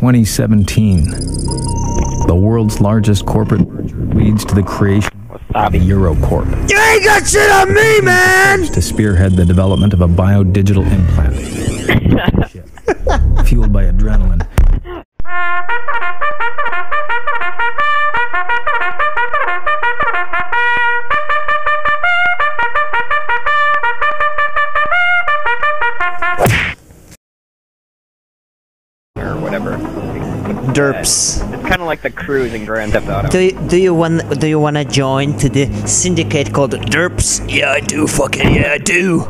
2017. The world's largest corporate merger leads to the creation of Eurocorp. You ain't got shit on me, man! To spearhead the development of a biodigital implant. Fueled by adrenaline. Derps. It's kind of like the crews in Grand Theft Auto. Do you want to join to the syndicate called Derps? Yeah, I do. Fucking yeah, I do.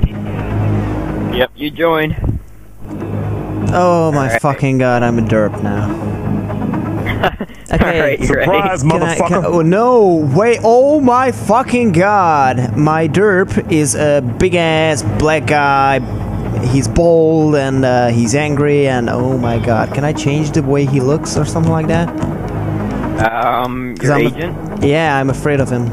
Yep, you join. Oh my fucking god, I'm a derp now. Okay, right, surprise, motherfucker! Oh, no way! Oh my fucking god! My derp is a big ass black guy. He's bold and he's angry and oh my god. Can I change the way he looks or something like that? Your agent? Yeah, I'm afraid of him.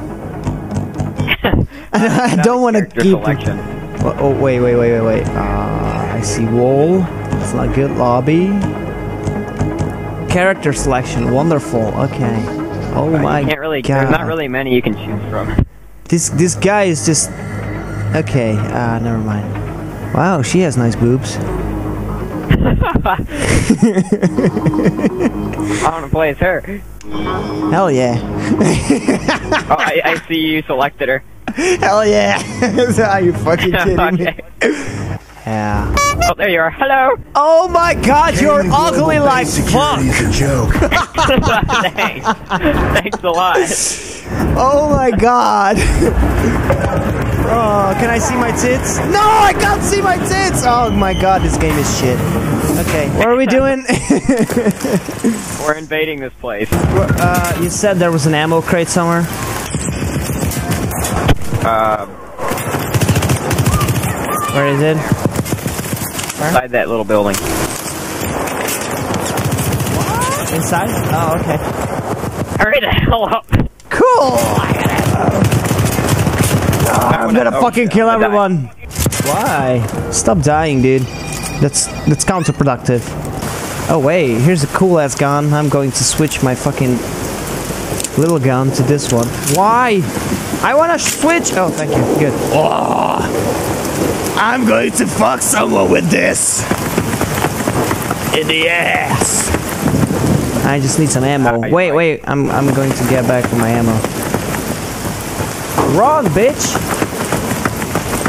I don't want to keep him. Oh, wait. I see wall. It's not good. Lobby. Character selection. Wonderful. Okay. Oh my god. There's not really many you can choose from. This guy is just... Okay, never mind. Wow, she has nice boobs. I want to play as her. Hell yeah. Oh, I see you selected her. Hell yeah. Are you fucking kidding me? Yeah. Oh, there you are. Hello. Oh my god, you're ugly like fuck. Joke. Thanks. Thanks a lot. Oh my god. Oh, can I see my tits? No, I can't see my tits! Oh my god, this game is shit. Okay, what are we doing? We're invading this place. You said there was an ammo crate somewhere? Where is it? Where? Inside that little building. What? Inside? Oh, okay. Hurry the hell up! Cool! I'm gonna fucking kill everyone. Why? Stop dying, dude. That's counterproductive. Oh wait, here's a cool ass gun. I'm going to switch my fucking little gun to this one. Why? I wanna switch. Oh, thank you. Good. Oh, I'm going to fuck someone with this in the ass. I just need some ammo. Wait. I'm going to get back to my ammo. Run, bitch!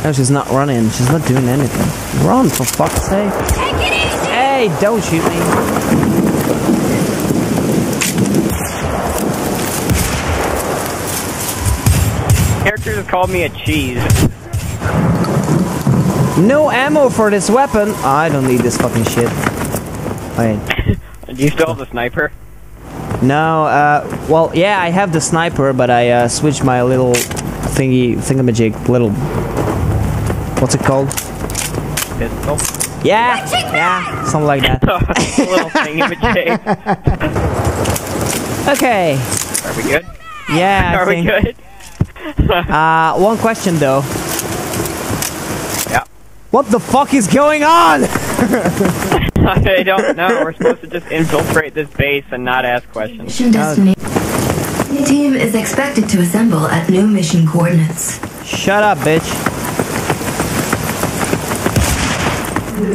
No, she's not running. She's not doing anything. Run, for fuck's sake. Take it easy! Hey, don't shoot me. Character just called me a cheese. No ammo for this weapon. I don't need this fucking shit. Wait. Do you still have the sniper? No, well, yeah, I have the sniper, but I switched my little thingamajig, what's it called? Pistol? Yeah, something like that. Little thingamajig. Okay. Are we good? Yeah, I think. Are we good? One question, though. Yeah. What the fuck is going on? I don't know. We're supposed to just infiltrate this base and not ask questions. Mission Destiny. The team is expected to assemble at new mission coordinates. Shut up, bitch.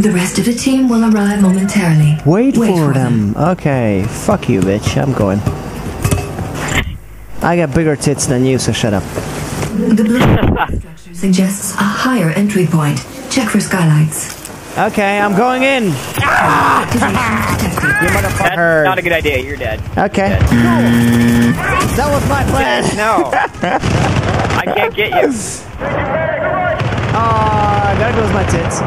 The rest of the team will arrive momentarily. Wait for them. Okay. Fuck you, bitch. I'm going. I got bigger tits than you, so shut up. The blue structure suggests a higher entry point. Check for skylights. Okay, I'm going in. You motherfucker. That's not a good idea. You're dead. Okay. You're dead. That was my plan. No. I can't get you. Aw, there goes my tits.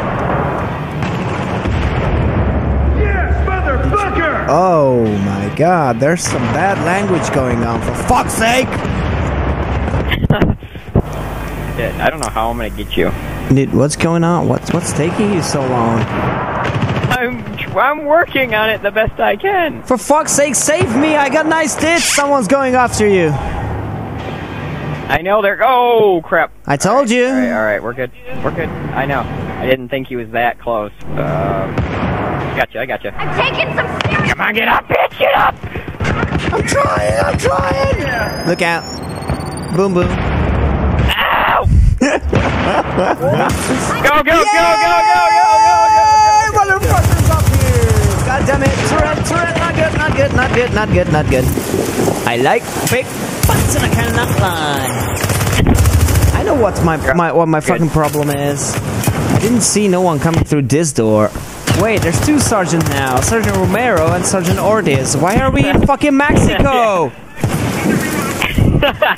Yes, motherfucker! Oh my god, there's some bad language going on, for fuck's sake! I don't know how I'm gonna get you. Dude, what's going on? What's taking you so long? I'm working on it the best I can. For fuck's sake, save me! I got nice tits! Someone's going after you. I know they're... Oh, crap. I told you. All right, we're good. We're good. I know. I didn't think he was that close. I gotcha. I'm taking some serious— Come on, get up, bitch, get up! I'm trying! Look out. Boom, boom. Ow! Go, go, go, go, go, go, go, go, go, go, go, go, go, motherfuckers up here! God damn it, turret, not good. I like big butts and I cannot fly. I know what my fucking problem is. I didn't see no one coming through this door. Wait, there's two sergeants now, Sergeant Romero and Sergeant Ortiz. Why are we in fucking Mexico?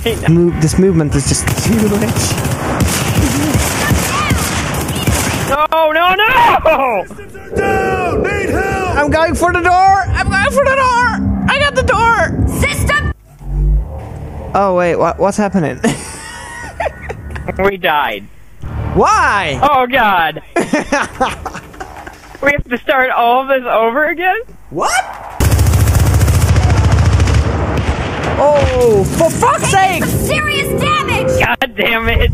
This movement is just too much. No! Down! Need help! I'm going for the door! I got the door! System! Oh wait, what's happening? We died. Why? Oh god! We have to start all of this over again? What? Oh, for fuck's sake! Some serious damage! God damn it!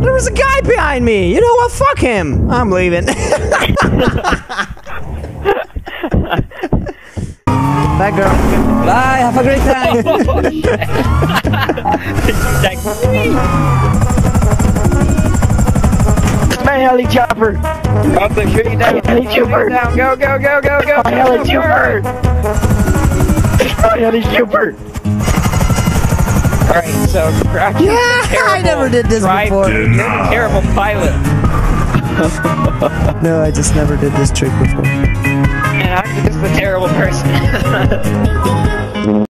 There was a guy behind me! You know what? Fuck him! I'm leaving. Bye, girl. Bye, have a great time! My heli-chopper! Got the shit down! Heli-chopper! Go, go, go, go, go! My heli-chopper! My heli-chopper! Alright, so... Yeah, I never did this before! Terrible pilot! No, I just never did this trick before. And I'm just a terrible person.